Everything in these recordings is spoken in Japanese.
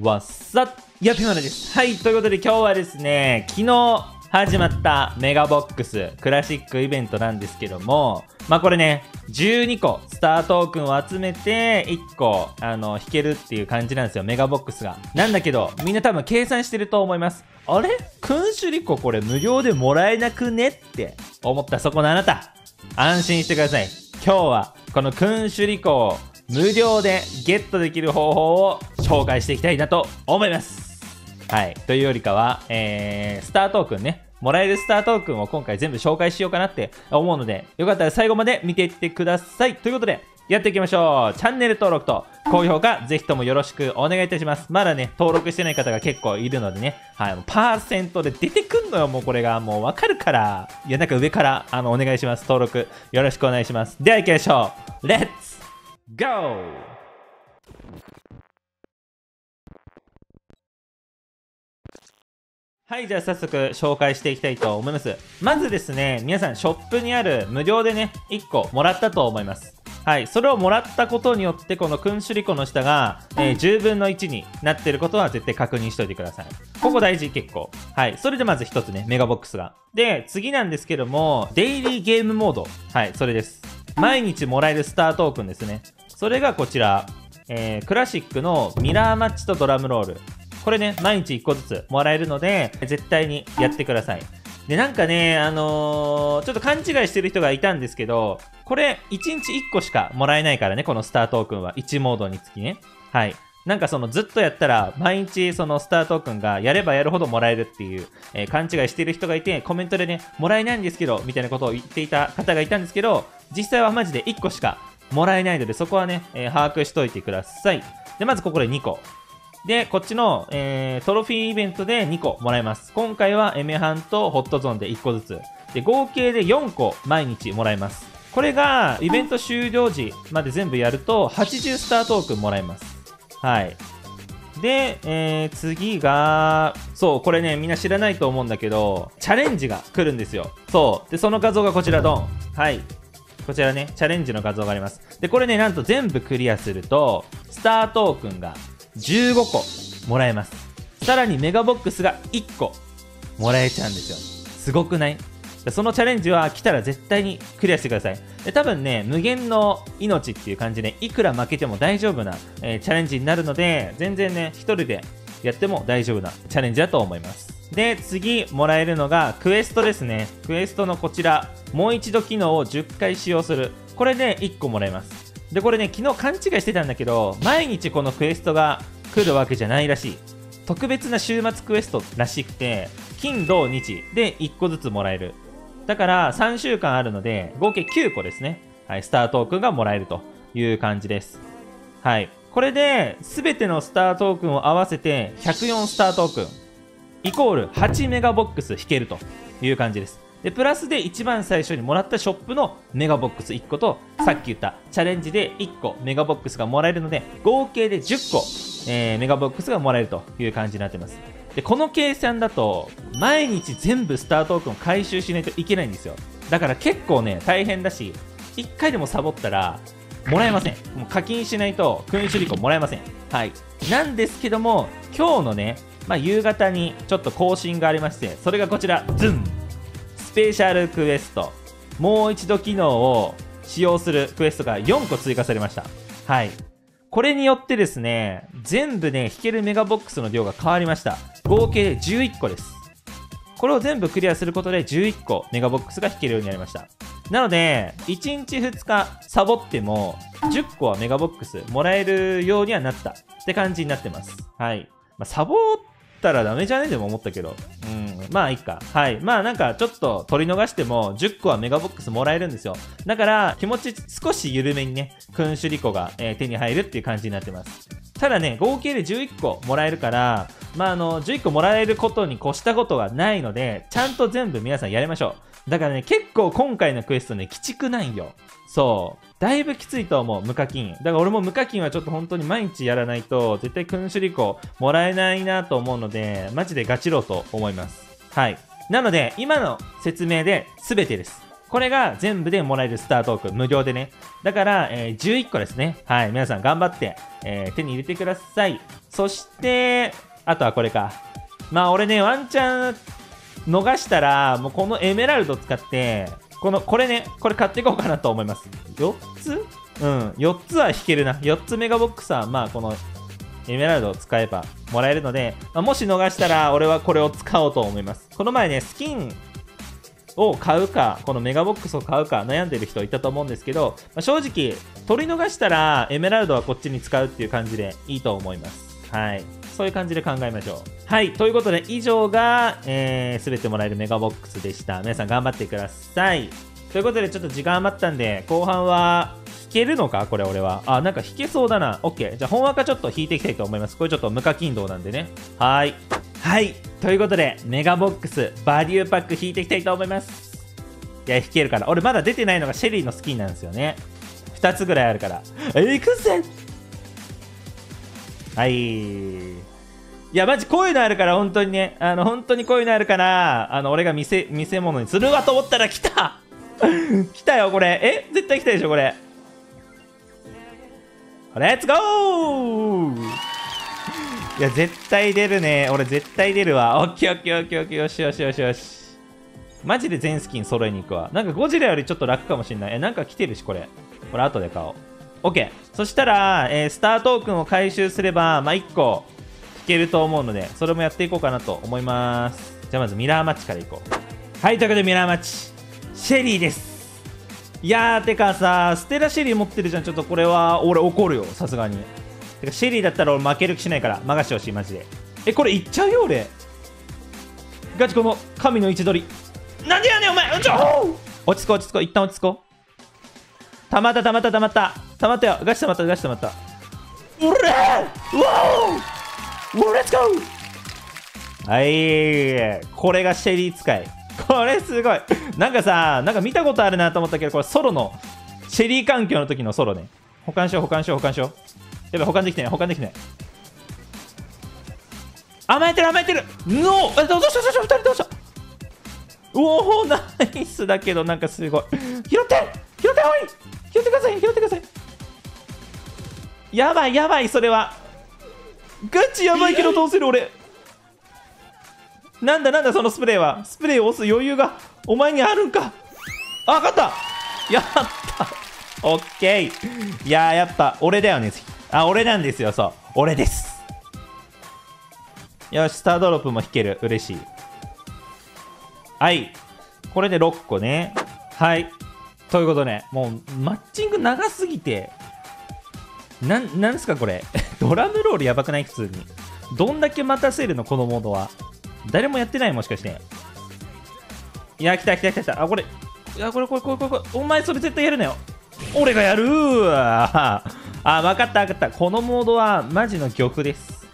わっさっやピマネです。はい、ということで今日はですね、昨日始まったメガボックスクラシックイベントなんですけども、まあこれね、12個スタートークンを集めて1個引けるっていう感じなんですよ、メガボックスが。なんだけど、みんな多分計算してると思います。あれ、君主リコこれ無料でもらえなくねって思ったそこのあなた、安心してください。今日はこの君主リコを無料でゲットできる方法を紹介していきたいなと思います。はい、というよりかは、スタートークンね、もらえるスタートークンを今回全部紹介しようかなって思うので、よかったら最後まで見ていってください。ということでやっていきましょう。チャンネル登録と高評価ぜひともよろしくお願いいたします。まだね、登録してない方が結構いるのでね、はい、パーセントで出てくんのよ、もうこれがもうわかるから。いや、なんか上からお願いします。登録よろしくお願いします。では行きましょう。レッツゴー。はい、じゃあ早速紹介していきたいと思います。まずですね、皆さんショップにある無料でね、1個もらったと思います。はい、それをもらったことによって、この君主リコの下が、10分の1になっていることは絶対確認しておいてください。ここ大事、結構。はい、それでまず1つね、メガボックスが。で、次なんですけども、デイリーゲームモード。はい、それです。毎日もらえるスタートークンですね。それがこちら、クラシックのミラーマッチとドラムロール。これね、毎日1個ずつもらえるので、絶対にやってください。で、なんかね、ちょっと勘違いしてる人がいたんですけど、これ、1日1個しかもらえないからね、このスタートークンは。1モードにつきね。はい。なんかそのずっとやったら、毎日そのスタートークンがやればやるほどもらえるっていう、勘違いしてる人がいて、コメントでね、もらえないんですけど、みたいなことを言っていた方がいたんですけど、実際はマジで1個しかもらえないので、そこはね、把握しといてください。で、まずここで2個。で、こっちの、トロフィーイベントで2個もらえます。今回はエメハンとホットゾーンで1個ずつ。で、合計で4個毎日もらえます。これが、イベント終了時まで全部やると、80スタートークンもらえます。はい。で、次が、そう、これね、みんな知らないと思うんだけど、チャレンジが来るんですよ。そう。で、その画像がこちら、ドン。はい。こちらね、チャレンジの画像があります。で、これね、なんと全部クリアすると、スタートークンが、15個もらえます。さらにメガボックスが1個もらえちゃうんですよ。すごくない？そのチャレンジは来たら絶対にクリアしてください。で、多分ね、無限の命っていう感じで、いくら負けても大丈夫な、チャレンジになるので、全然ね、1人でやっても大丈夫なチャレンジだと思います。で、次もらえるのがクエストですね。クエストのこちら、もう一度機能を10回使用する。これで1個もらえます。で、これね、昨日勘違いしてたんだけど、毎日このクエストが来るわけじゃないらしい。特別な週末クエストらしくて、金、土、日で1個ずつもらえる。だから3週間あるので、合計9個ですね。はい、スタートークンがもらえるという感じです。はい。これで、すべてのスタートークンを合わせて104スタートークン、イコール8メガボックス引けるという感じです。で、プラスで一番最初にもらったショップのメガボックス1個と、さっき言ったチャレンジで1個メガボックスがもらえるので、合計で10個、メガボックスがもらえるという感じになってます。で、この計算だと、毎日全部スタートークンを回収しないといけないんですよ。だから結構ね、大変だし、1回でもサボったら、もらえません。もう課金しないと、君主リコもらえません。はい。なんですけども、今日のね、まあ、夕方にちょっと更新がありまして、それがこちら、ズン！スペシャルクエスト、もう一度機能を使用するクエストが4個追加されました。はい。これによってですね、全部ね、引けるメガボックスの量が変わりました。合計で11個です。これを全部クリアすることで11個メガボックスが引けるようになりました。なので、1日2日サボっても、10個はメガボックスもらえるようにはなったって感じになってます。はい。まあ、サボったらダメじゃね？でも思ったけど。まあいいか。はい。まあなんかちょっと取り逃しても10個はメガボックスもらえるんですよ。だから気持ち少し緩めにね、君主リコが、手に入るっていう感じになってます。ただね、合計で11個もらえるから、まあ11個もらえることに越したことはないので、ちゃんと全部皆さんやりましょう。だからね、結構今回のクエストね、きちくないよ。そう。だいぶきついと思う、無課金。だから俺も無課金はちょっと本当に毎日やらないと、絶対君主リコもらえないなと思うので、マジでガチろうと思います。はい。なので、今の説明で全てです。これが全部でもらえるスタートークン無料でね。だから、11個ですね。はい、皆さん頑張って、手に入れてください。そして、あとはこれか。まあ俺ね、ワンチャン逃したら、もうこのエメラルド使って、これ買っていこうかなと思います。4つ?うん、4つは引けるな。4つメガボックスは、まあこのエメラルドを使えばもらえるので、まあ、もし逃したら俺はこれを使おうと思います。この前ね、スキンを買うか、このメガボックスを買うか悩んでる人いたと思うんですけど、まあ、正直、取り逃したらエメラルドはこっちに使うっていう感じでいいと思います。はい。そういう感じで考えましょう。はい。ということで、以上が、全てもらえるメガボックスでした。皆さん頑張ってください。ということで、ちょっと時間余ったんで、後半は、引けるのかこれ俺は。あ、なんか引けそうだな。OK。じゃあ、本赤ちょっと引いていきたいと思います。これちょっと無課金動なんでね。はい。はい。ということで、メガボックス、バリューパック引いていきたいと思います。いや、引けるから。俺まだ出てないのがシェリーのスキンなんですよね。2つぐらいあるから。いくぜ!はい。いや、マジこういうのあるから、本当にね、本当にこういうのあるから、俺が見せ物にするわと思ったら来た来たよ、これ。え?絶対来たでしょ、これ。レッツゴー!いや、絶対出るね。俺、絶対出るわ。オッケーオッケーオッケーオッケー。よしよしよしよし。マジで全スキン揃えに行くわ。なんかゴジラよりちょっと楽かもしんない。なんか来てるし、これ。これ、後で買おう。オッケー。そしたら、スタートークンを回収すれば、まあ、1個。いけると思うので、それもやっていこうかなと思います。じゃあまずミラーマッチからいこう。はい、ということでミラーマッチシェリーです。いやー、てかさ、ステラシェリー持ってるじゃん。ちょっとこれは俺怒るよ、さすがに。てかシェリーだったら俺負ける気しないから任してほしい、マジで。これいっちゃうよ俺。ガチこの神の位置取りなんでやねんお前。落ち着こう落ち着こう、一旦落ち着こう。たまったたまったたまったたまったよ。ガチたまったガチたまった。うれーわーレッツゴー。はい、これがシェリー使い。これすごい。なんかさ、なんか見たことあるなと思ったけど、これソロのシェリー環境の時のソロね。保管しよう保管しよう保管しよう。やばい、保管できてない保管できてない。甘えてる甘えてる。ノー、どうしたどうした2人どうした。おお、ナイスだけどなんかすごい。拾って拾って、おい拾ってください拾ってください。やばいやばい、それはガチやばいけどどうする俺。なんだなんだそのスプレーは。スプレーを押す余裕がお前にあるんか。あ、勝ったやった。オッケー。いやー、やっぱ俺だよね。あ、俺なんですよ。そう、俺です。よし、スタードロップも引ける。嬉しい。はい、これで6個ね。はい、ということで、ね、もうマッチング長すぎてなんすかこれ。ドラムロールやばくない？普通に。どんだけ待たせるのこのモードは。誰もやってないもしかして。いや、来た来た来た来た。あ、これ。いや、これ。お前それ絶対やるなよ。俺がやるー。あ、わかったわかった。このモードはマジの漁夫です。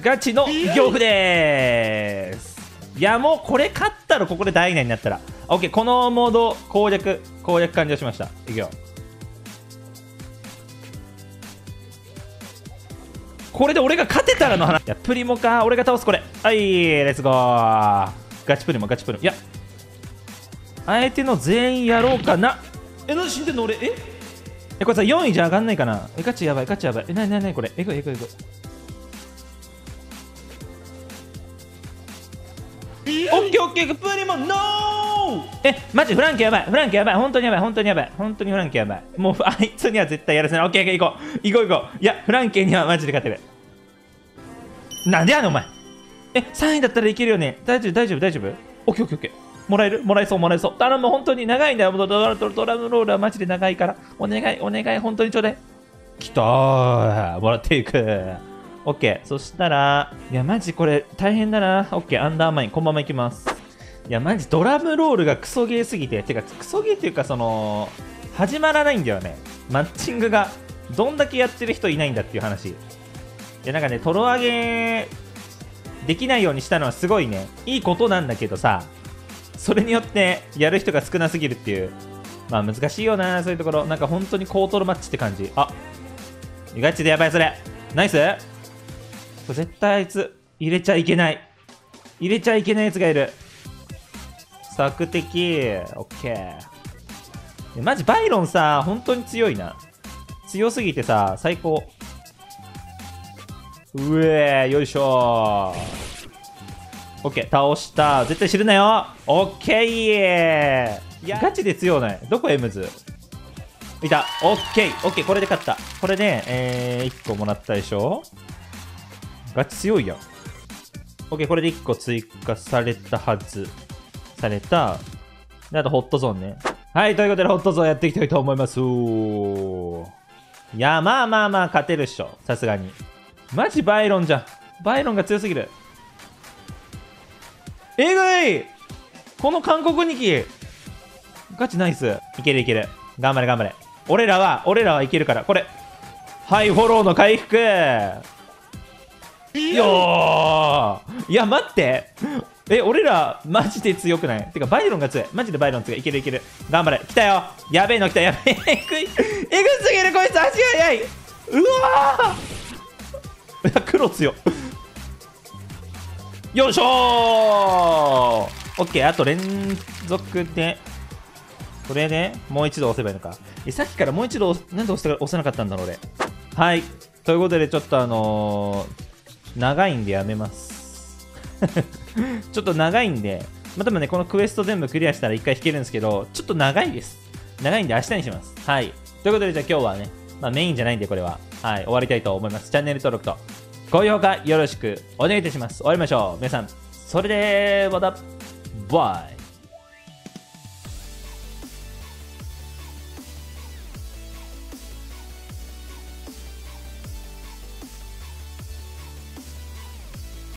ガチの漁夫でーす。いや、もうこれ勝ったらここでダイナになったら。オッケー、このモード攻略完了しました。いくよ。これで俺が勝てたらの話。いや、プリモか。俺が倒すこれ。はい、レッツゴー。ガチプリモ、ガチプリモ。いや、相手の全員やろうかな。なんで死んでんの俺。これさ、4位じゃ上がんないかな。ガチやばい、ガチやばい。なにこれ。えぐい。オッケーオッケー、プリモ、ノー。マジ、フランケやばい。本当にフランケやばい。もう、あいつには絶対やらせない。オッケー、行こう。いや、フランケにはマジで勝てる。なんでやねんお前。3位だったらいけるよね。大丈夫。オッケー。もらえそう。頼む、本当に長いんだよ。ドラムロールはマジで長いから。お願い、本当にちょうだい。きたー。もらっていく。オッケー。そしたら、いや、マジこれ大変だな。オッケー、アンダーマイン、このままいきます。いや、マジドラムロールがクソゲーすぎて。てか、クソゲーっていうか、始まらないんだよね。マッチングが、どんだけやってる人いないんだっていう話。いやなんかね、トロ上げできないようにしたのはすごいね、いいことなんだけどさ、それによってやる人が少なすぎるっていう、まあ難しいよな、そういうところ。なんか本当に高トロマッチって感じ。あ、ガチでやばい、それ。ナイス。絶対あいつ、入れちゃいけないやつがいる。索敵。オッケー。マジバイロンさ、本当に強いな。強すぎてさ、最高。うえー、よいしょー。オッケー、倒した。絶対知るなよ。オッケー。ガチで強ない。どこエムズいた。オッケー。オッケー、これで勝った。これで、1個もらったでしょ。ガチ強いやん。オッケー、これで1個追加されたはず。された。で、あとホットゾーンね。はい、ということでホットゾーンやっていきたいと思います。いや、まあまあまあ、勝てるっしょ。さすがに。マジバイロンじゃん。バイロンが強すぎる。えぐい！この韓国2機ガチナイス。いけるいける。頑張れ頑張れ。俺らはいけるから。これ。はい、フォローの回復。いやー。いや、待って。え、俺ら、マジで強くない？てか、バイロンが強い。マジでバイロン強い。いけるいける。頑張れ。来たよ。やべえの来た。やべえ。えぐい。えぐすぎる。こいつ、足速い。うわー。黒強よいしょー。オッケー、あと連続でこれでもう一度押せばいいのか。さっきからもう一度なんで押せなかったんだろう俺。はい、ということでちょっと長いんでやめますちょっと長いんで、まあ、多分ねこのクエスト全部クリアしたら1回引けるんですけど、ちょっと長いです。長いんで明日にします。はい、ということでじゃあ今日はね、まあ、メインじゃないんでこれははい、終わりたいと思います。チャンネル登録と高評価よろしくお願いいたします。終わりましょう。皆さん、それではまたバイ。